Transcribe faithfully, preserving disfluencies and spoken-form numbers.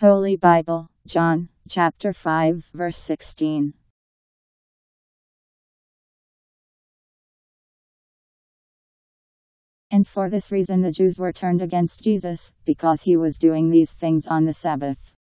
Holy Bible, John, chapter five, verse sixteen. And for this reason the Jews were turned against Jesus, because he was doing these things on the Sabbath.